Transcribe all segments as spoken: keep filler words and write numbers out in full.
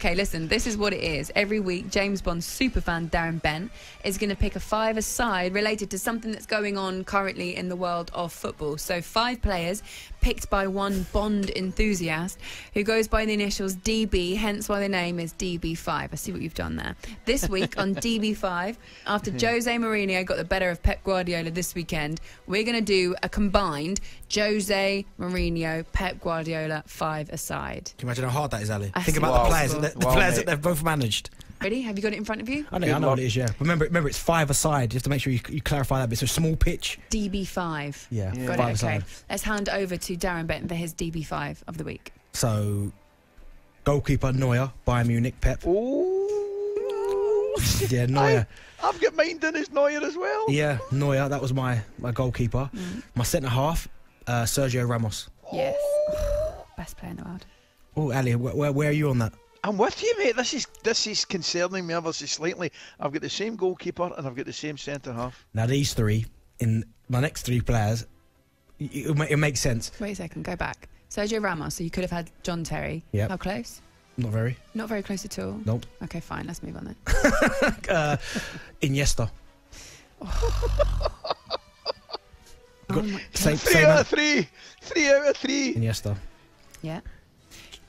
Okay, listen, this is what it is. Every week, James Bond superfan Darren Bent is going to pick a five-a-side related to something that's going on currently in the world of football. So five players picked by one Bond enthusiast who goes by the initials D B, hence why the name is D B five. I see what you've done there. This week on D B five, after Jose Mourinho got the better of Pep Guardiola this weekend, we're going to do a combined Jose Mourinho, Pep Guardiola five-a-side. Can you imagine how hard that is, Ali? I Think about wow. the players. That The well, players mate. that they've both managed. Ready? Have you got it in front of you? I know, I know what it is, yeah. Remember, remember, it's five-a-side. You have to make sure you, you clarify that bit. So small pitch. D B five. Yeah, yeah. Got five it, okay. Side. Let's hand over to Darren Benton for his D B five of the week. So, goalkeeper Neuer, Bayern Munich, Pep. Ooh. Yeah, Neuer. I, I've got mine done as Neuer as well. Yeah, Neuer. That was my, my goalkeeper. Mm. My centre-half, uh, Sergio Ramos. Yes. Oh. Best player in the world. Oh, Ali, wh wh where are you on that? I'm with you, mate. This is this is concerning me ever so slightly. I've got the same goalkeeper and I've got the same centre half. Now these three, in my next three players, it, it makes sense. Wait a second, go back. Sergio Ramos. So you could have had John Terry. Yeah. How close? Not very. Not very close at all. Nope. Okay, fine. Let's move on then. uh, Iniesta. Oh. Got, oh same, three same out of three. Three out of three. Iniesta. Yeah.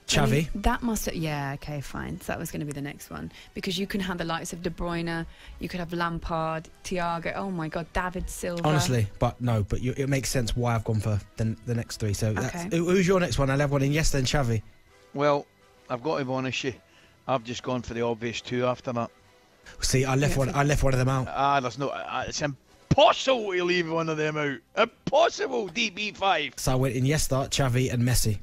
Xavi. That must have, yeah, okay, fine. So that was going to be the next one. Because you can have the likes of De Bruyne, you could have Lampard, Thiago, oh my God, David Silva. Honestly, but no, but you, it makes sense why I've gone for the, the next three. So okay. that's, who's your next one? I'll have one in Iniesta and Xavi. Well, I've got to be honest you, I've just gone for the obvious two after that. See, I left, one, I left one of them out. Ah, there's no, uh, it's impossible to leave one of them out. Impossible, D B five. So I went in Iniesta, Xavi and Messi.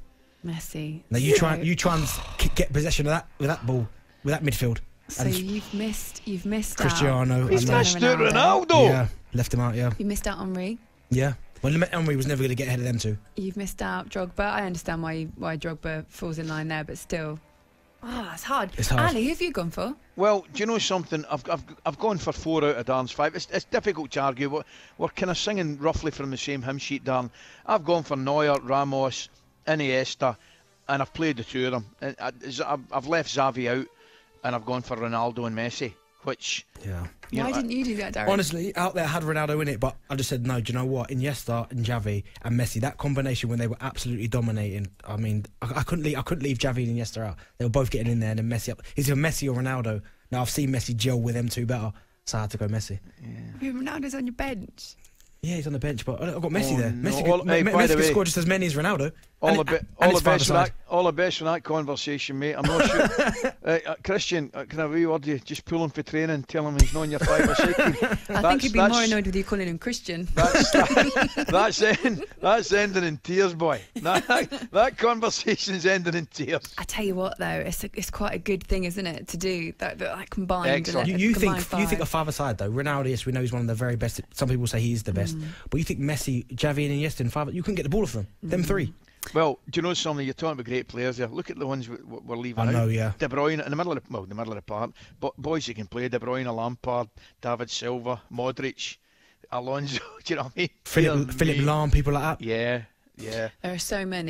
Messi. Now you so, try, you try and get possession of that with that ball, with that midfield. So and you've missed, you've missed Cristiano. Out. Cristiano. He's missed Ronaldo. Yeah, left him out. Yeah. You missed out Henry. Yeah. Well, Henry was never going to get ahead of them two. You've missed out Drogba. I understand why you, why Drogba falls in line there, but still, ah, oh, it's hard. It's hard. Ali, who have you gone for? Well, do you know something? I've I've I've gone for four out of Darren's five. It's it's difficult to argue. We're we're kind of singing roughly from the same hymn sheet, Darren. I've gone for Neuer, Ramos, Iniesta, and I've played the two of them. And I, I've left Xavi out, and I've gone for Ronaldo and Messi, which... Yeah. Why know, didn't you do that, Darren? Honestly, out there had Ronaldo in it, but I just said, no, do you know what? Iniesta and Xavi and Messi, that combination when they were absolutely dominating, I mean, I, I couldn't leave I couldn't leave Xavi and Iniesta out. They were both getting in there and then Messi up. It's either Messi or Ronaldo. Now, I've seen Messi gel with them two better, so I had to go Messi. Yeah. Ronaldo's on your bench. Yeah, he's on the bench, but I've got Messi oh, there. Messi no. could, hey, Messi could way, score just as many as Ronaldo. All the best, all the best, that, all the best from that conversation, mate. I'm not sure. uh, uh, Christian, uh, can I reword you? Just pull him for training, tell him he's not on your five or six. I think he'd be more annoyed with you calling him Christian. That's that, that's, end, that's ending in tears, boy. That, that, that conversation's ending in tears. I tell you what, though, it's a, it's quite a good thing, isn't it, to do that, that, that combined. Excellent. You, you combined think five. You think of five-a-side though? Ronaldo, yes, we know he's one of the very best. Some people say he's the best. Mm. But you think Messi, Xavi, and Iniesta in five? You couldn't get the ball off them. Mm. Them three. Well, do you know something? You're talking about great players there. Look at the ones we're leaving I out. I know, yeah. De Bruyne in the middle of the, well, the middle of the park. But boys who can play: De Bruyne, Lampard, David Silva, Modric, Alonso. Do you know what I mean? Philip, Philip Lahm, people like that. Yeah, yeah. There are so many.